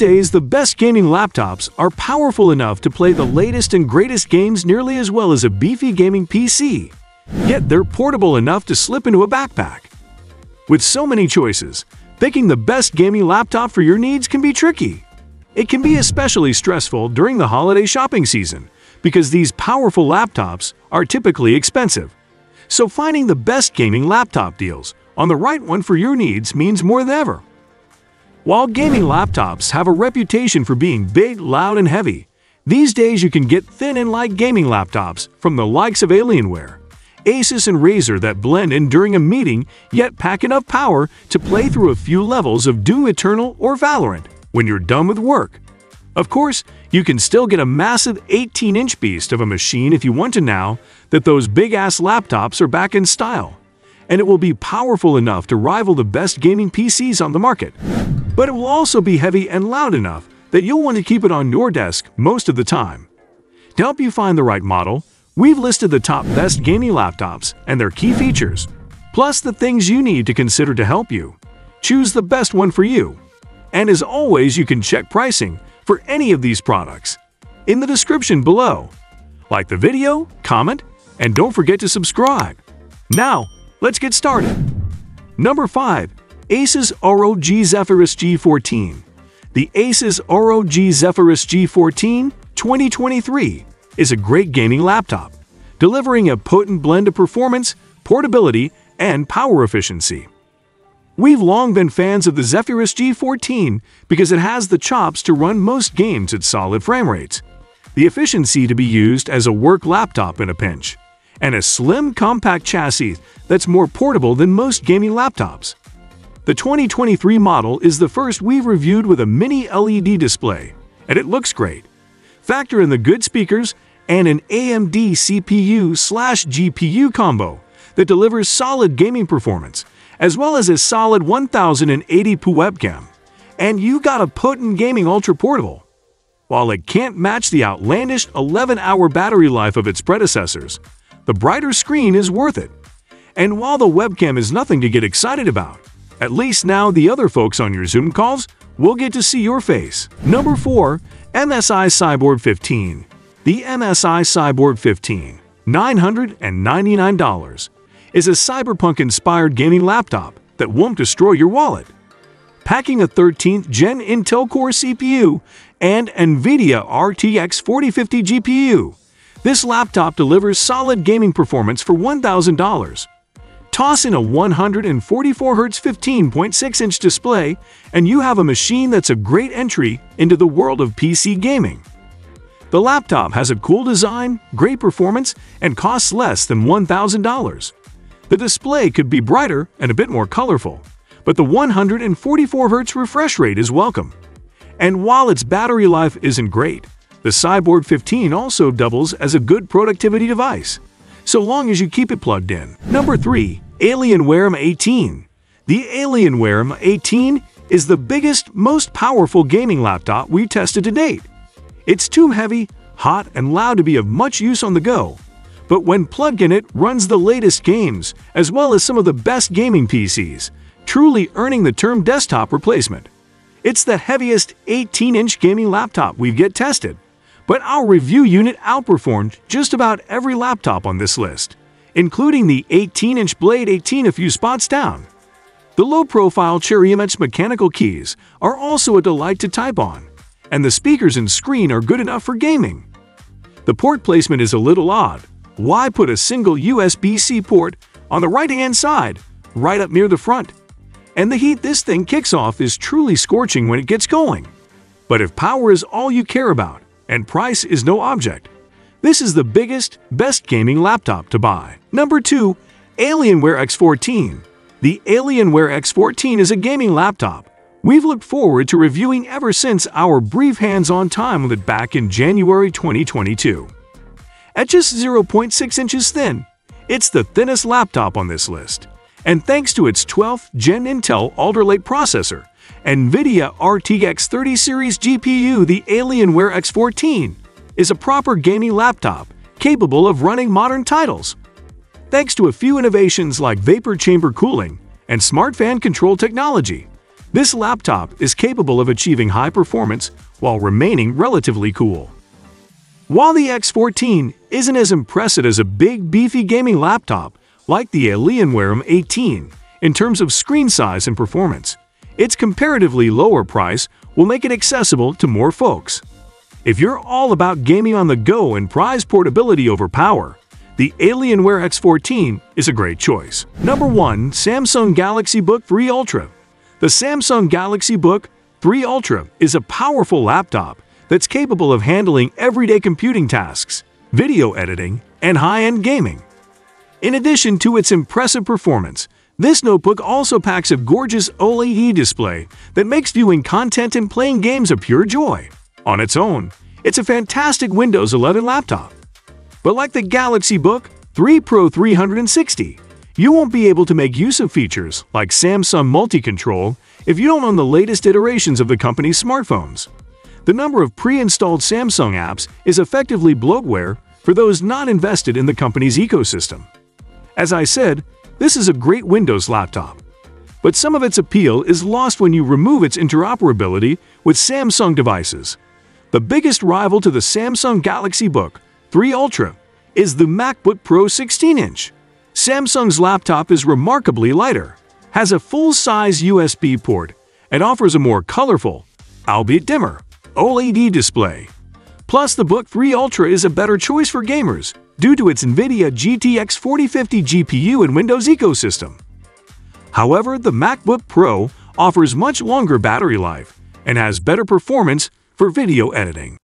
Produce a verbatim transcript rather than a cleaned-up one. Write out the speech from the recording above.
days, the best gaming laptops are powerful enough to play the latest and greatest games nearly as well as a beefy gaming P C, yet they're portable enough to slip into a backpack. With so many choices, picking the best gaming laptop for your needs can be tricky. It can be especially stressful during the holiday shopping season, because these powerful laptops are typically expensive. So finding the best gaming laptop deals on the right one for your needs means more than ever. While gaming laptops have a reputation for being big, loud, and heavy, these days you can get thin and light gaming laptops from the likes of Alienware, ASUS, and Razer that blend in during a meeting yet pack enough power to play through a few levels of Doom Eternal or Valorant when you're done with work. Of course, you can still get a massive eighteen inch beast of a machine if you want to now that those big-ass laptops are back in style, and it will be powerful enough to rival the best gaming P Cs on the market. But it will also be heavy and loud enough that you'll want to keep it on your desk most of the time. To help you find the right model, we've listed the top best gaming laptops and their key features, plus the things you need to consider to help you choose the best one for you. And as always, you can check pricing for any of these products in the description below. Like the video, comment, and don't forget to subscribe. Now, let's get started. Number five. ASUS R O G Zephyrus G fourteen. The ASUS R O G Zephyrus G fourteen twenty twenty-three is a great gaming laptop, delivering a potent blend of performance, portability, and power efficiency. We've long been fans of the Zephyrus G fourteen because it has the chops to run most games at solid frame rates, the efficiency to be used as a work laptop in a pinch, and a slim, compact chassis that's more portable than most gaming laptops. The twenty twenty-three model is the first we've reviewed with a mini L E D display, and it looks great. Factor in the good speakers and an A M D C P U slash G P U combo that delivers solid gaming performance, as well as a solid one thousand eighty p webcam, and you got a potent gaming ultra portable. While it can't match the outlandish eleven hour battery life of its predecessors, the brighter screen is worth it. And while the webcam is nothing to get excited about, at least now the other folks on your Zoom calls will get to see your face. Number four. M S I Cyborg fifteen. The M S I Cyborg fifteen, nine hundred ninety-nine dollars. Is a cyberpunk-inspired gaming laptop that won't destroy your wallet. Packing a thirteenth gen Intel Core C P U and NVIDIA R T X forty fifty G P U, this laptop delivers solid gaming performance for one thousand dollars. Toss in a one hundred forty-four hertz fifteen point six inch display, and you have a machine that's a great entry into the world of P C gaming. The laptop has a cool design, great performance, and costs less than one thousand dollars. The display could be brighter and a bit more colorful, but the one hundred forty-four hertz refresh rate is welcome. And while its battery life isn't great, the Cyborg fifteen also doubles as a good productivity device, so long as you keep it plugged in. Number three. Alienware M eighteen. The Alienware M eighteen is the biggest, most powerful gaming laptop we tested to date. It's too heavy, hot, and loud to be of much use on the go, but when plugged in it runs the latest games as well as some of the best gaming P Cs, truly earning the term desktop replacement. It's the heaviest eighteen inch gaming laptop we've yet tested, but our review unit outperformed just about every laptop on this list, including the eighteen inch Blade eighteen a few spots down. The low-profile Cherry M X mechanical keys are also a delight to type on, and the speakers and screen are good enough for gaming. The port placement is a little odd. Why put a single U S B C port on the right-hand side, right up near the front? And the heat this thing kicks off is truly scorching when it gets going. But if power is all you care about and price is no object, this is the biggest, best gaming laptop to buy. Number two. Alienware X fourteen. The Alienware X fourteen is a gaming laptop we've looked forward to reviewing ever since our brief hands-on time with it back in January twenty twenty-two. At just zero point six inches thin, it's the thinnest laptop on this list, and thanks to its twelfth gen Intel Alder Lake processor, NVIDIA R T X thirty series G P U, the Alienware X fourteen is a proper gaming laptop capable of running modern titles. Thanks to a few innovations like vapor chamber cooling and smart fan control technology, This laptop is capable of achieving high performance while remaining relatively cool. While the X fourteen isn't as impressive as a big, beefy gaming laptop like the Alienware M eighteen in terms of screen size and performance, its comparatively lower price will make it accessible to more folks. If you're all about gaming on the go and prize portability over power, the Alienware X fourteen is a great choice. Number one. Samsung Galaxy Book three Ultra. The Samsung Galaxy Book three Ultra is a powerful laptop that's capable of handling everyday computing tasks, video editing, and high-end gaming. In addition to its impressive performance, this notebook also packs a gorgeous OLED display that makes viewing content and playing games a pure joy. On its own, it's a fantastic Windows eleven laptop. But like the Galaxy Book three Pro three sixty, you won't be able to make use of features like Samsung Multi-Control if you don't own the latest iterations of the company's smartphones. The number of pre-installed Samsung apps is effectively bloatware for those not invested in the company's ecosystem. As I said, this is a great Windows laptop, but some of its appeal is lost when you remove its interoperability with Samsung devices. The biggest rival to the Samsung Galaxy Book three Ultra is the MacBook Pro sixteen inch. Samsung's laptop is remarkably lighter, has a full-size U S B port, and offers a more colorful, albeit dimmer, OLED display. Plus, the Book three Ultra is a better choice for gamers due to its NVIDIA G T X forty fifty G P U and Windows ecosystem. However, the MacBook Pro offers much longer battery life and has better performance for video editing.